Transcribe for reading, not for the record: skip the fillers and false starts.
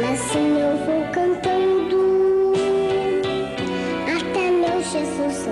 Mas o meu vou cantando até meu Jesus.